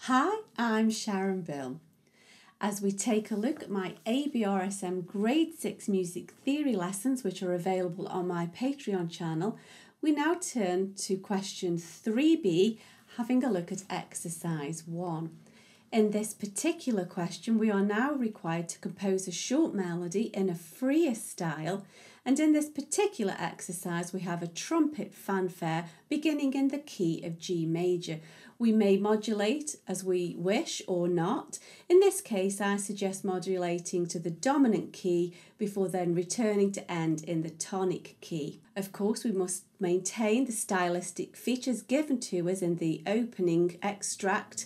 Hi, I'm Sharon Bill. As we take a look at my ABRSM Grade 6 Music Theory lessons, which are available on my Patreon channel, we now turn to question 3B, having a look at exercise 1. In this particular question, we are now required to compose a short melody in a freer style, and in this particular exercise, we have a trumpet fanfare beginning in the key of G major. We may modulate as we wish or not. In this case, I suggest modulating to the dominant key before then returning to end in the tonic key. Of course, we must maintain the stylistic features given to us in the opening extract,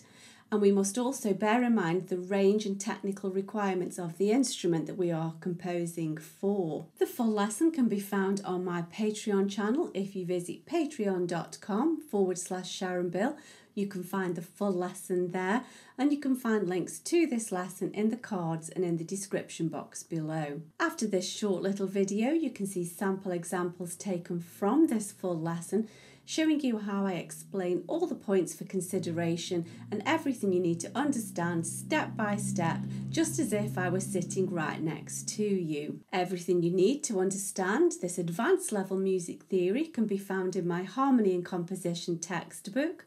and we must also bear in mind the range and technical requirements of the instrument that we are composing for. The full lesson can be found on my Patreon channel. If you visit patreon.com/SharonBill, you can find the full lesson there, and you can find links to this lesson in the cards and in the description box below. After this short little video, you can see sample examples taken from this full lesson, showing you how I explain all the points for consideration and everything you need to understand step by step, just as if I were sitting right next to you. Everything you need to understand this advanced level music theory can be found in my Harmony and Composition textbook.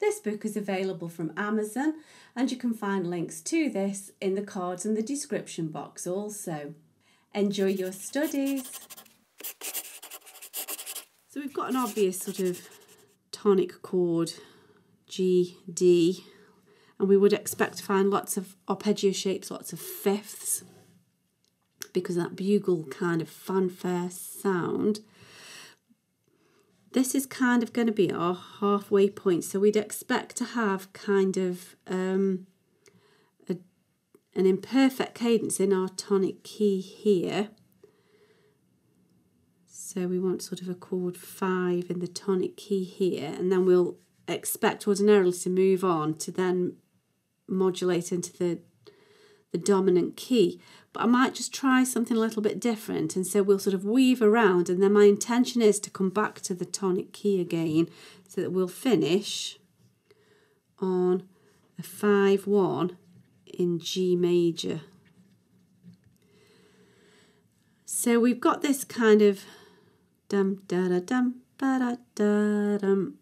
This book is available from Amazon, and you can find links to this in the cards and the description box also. Enjoy your studies! So we've got an obvious sort of tonic chord, G, D, and we would expect to find lots of arpeggio shapes, lots of fifths, because of that bugle kind of fanfare sound. This is kind of going to be our halfway point, so we'd expect to have kind of an imperfect cadence in our tonic key here. So we want sort of a chord 5 in the tonic key here, and then we'll expect ordinarily to move on to then modulate into the dominant key. But I might just try something a little bit different, and so we'll sort of weave around, and then my intention is to come back to the tonic key again, so that we'll finish on a 5-1 in G major. So we've got this kind of dum da da dum ba da da dum.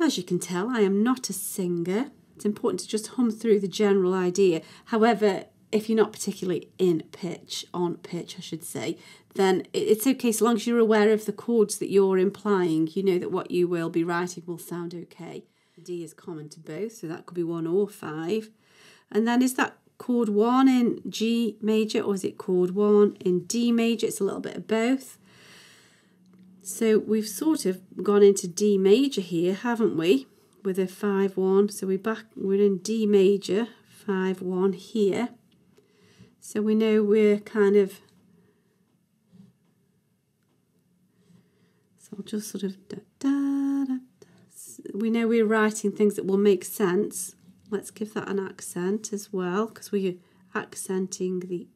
As you can tell, I am not a singer. It's important to just hum through the general idea. However, if you're not particularly on pitch, I should say, then it's okay so long as you're aware of the chords that you're implying. You know that what you will be writing will sound okay. D is common to both, so that could be 1 or 5. And then is that chord 1 in G major, or is it chord 1 in D major? It's a little bit of both. So we've sort of gone into D major here, haven't we, with a 5-1. So we're in D major, 5-1 here. So we know we're kind of, so I'll just sort of da, da, da, da. We know we're writing things that will make sense. Let's give that an accent as well, because we're accenting the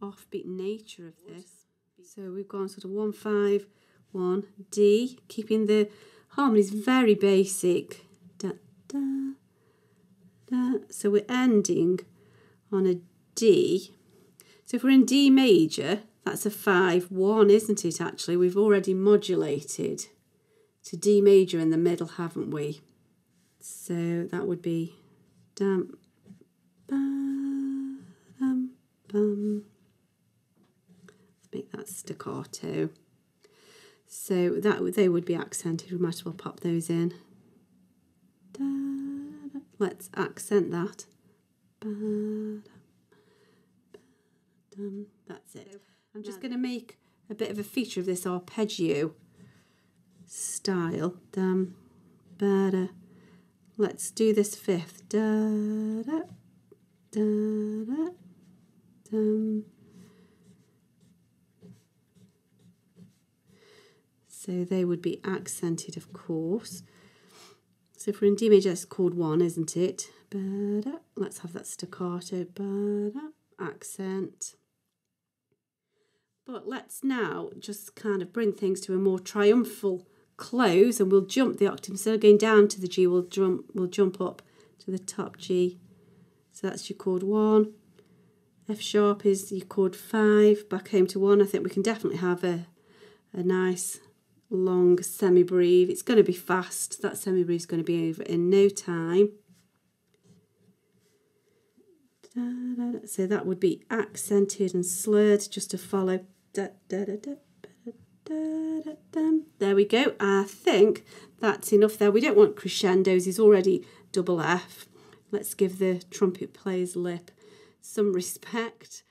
offbeat nature of this. So we've gone sort of 1-5-1 D, keeping the harmonies very basic. Da, da, da. So we're ending on a D. So if we're in D major, that's a 5-1, isn't it? Actually, we've already modulated to D major in the middle, haven't we? So that would be dum, bum, bum. Let's make that staccato. So that they would be accented. We might as well pop those in. Da, da. Let's accent that. Ba, dum, ba, dum. That's it. I'm just going to make a bit of a feature of this arpeggio style. Dum, ba, da. Let's do this fifth. Da, da, da, da, dum. So they would be accented, of course. So if we're in D major, that's chord 1, isn't it? Ba, da. Let's have that staccato. Ba, da. Accent. But let's now just kind of bring things to a more triumphal close, and we'll jump the octave. Instead of going down to the G, we'll jump up to the top G. So that's your chord 1. F sharp is your chord 5, back home to 1. I think we can definitely have a nice long semi-breathe. It's going to be fast. That semi-breathe is going to be over in no time. So that would be accented and slurred just to follow. There we go. I think that's enough there. We don't want crescendos. He's already double F. Let's give the trumpet player's lip some respect.